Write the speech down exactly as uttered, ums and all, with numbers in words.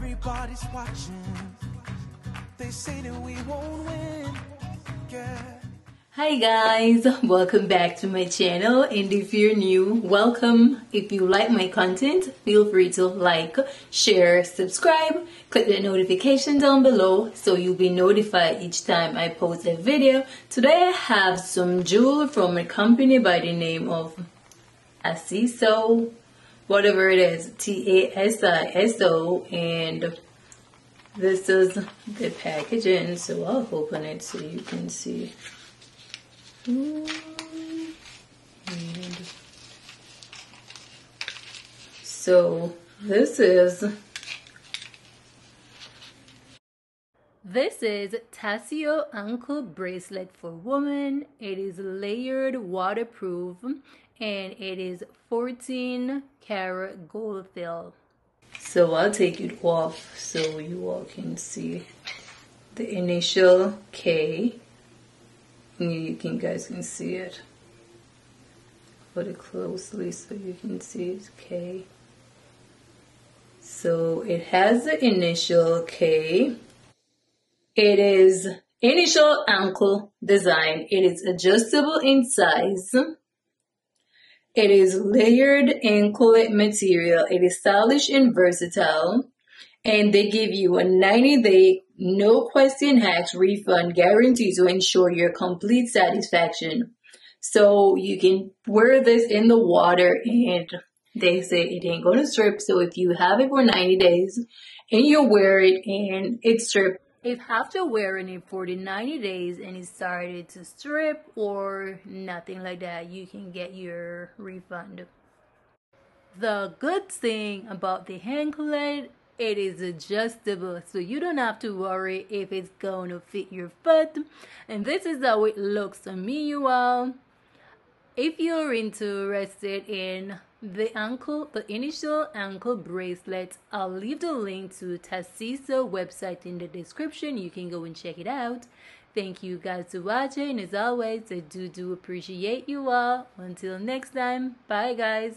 Everybody's watching. They say that we won't win. Yeah. Hi guys, welcome back to my channel, and if you're new, welcome. If you like my content, feel free to like, share, subscribe, click the notification down below so you'll be notified each time I post a video. Today I have some jewelry from a company by the name of Tasiso, whatever it is, T A S I S O, and this is the packaging, so I'll open it so you can see. And so this is this is Tasiso ankle bracelet for women. It is layered, waterproof, and it is fourteen karat gold fill. So I'll take it off so you all can see the initial K. You can, guys can see it. Put it closely so you can see it. K. So it has the initial K. It is initial ankle design. It is adjustable in size. It is layered anklet material. It is stylish and versatile. And they give you a ninety day no question asked refund guarantee to ensure your complete satisfaction. So you can wear this in the water, and they say it ain't gonna strip. So if you have it for ninety days and you wear it and it strips, if after wearing it for the ninety days and it started to strip or nothing like that, you can get your refund. The good thing about the anklet, it is adjustable, so you don't have to worry if it's going to fit your foot. And this is how it looks on me, you all. If you're interested in the ankle, the initial ankle bracelet, I'll leave the link to Tasiso website in the description. You can go and check it out. Thank you guys for watching. As always, I do do appreciate you all. Until next time, bye guys.